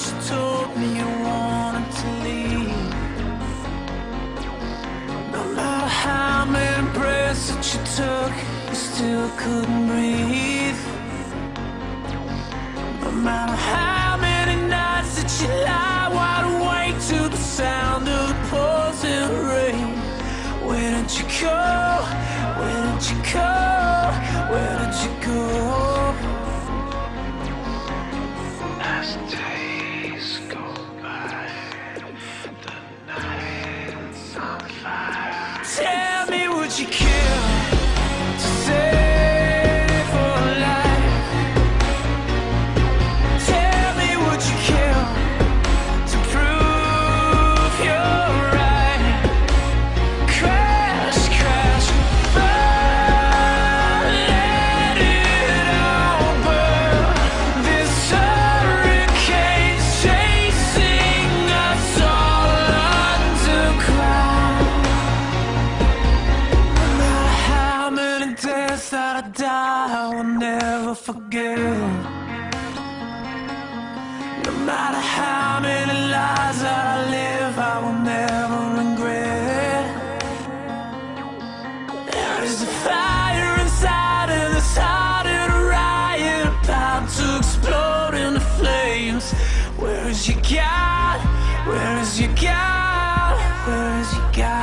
but you told me you wanted to leave. No matter how many breaths that you took, you still couldn't breathe. No matter how many nights that you lie wide awake to the sound of the pouring rain. Where did you go? Where did you go? Where did you go? As days go by, the night's on fire. Tell me, would you kill to save a life? Tell me, would you kill to prove you're right? Crash, crash, burn, let it all burn. This that I die, I will never forget. No matter how many lies that I live, I will never regret. There is a fire inside of this heart and a riot about to explode into flames. Where is your God? Where is your God? Where is your God?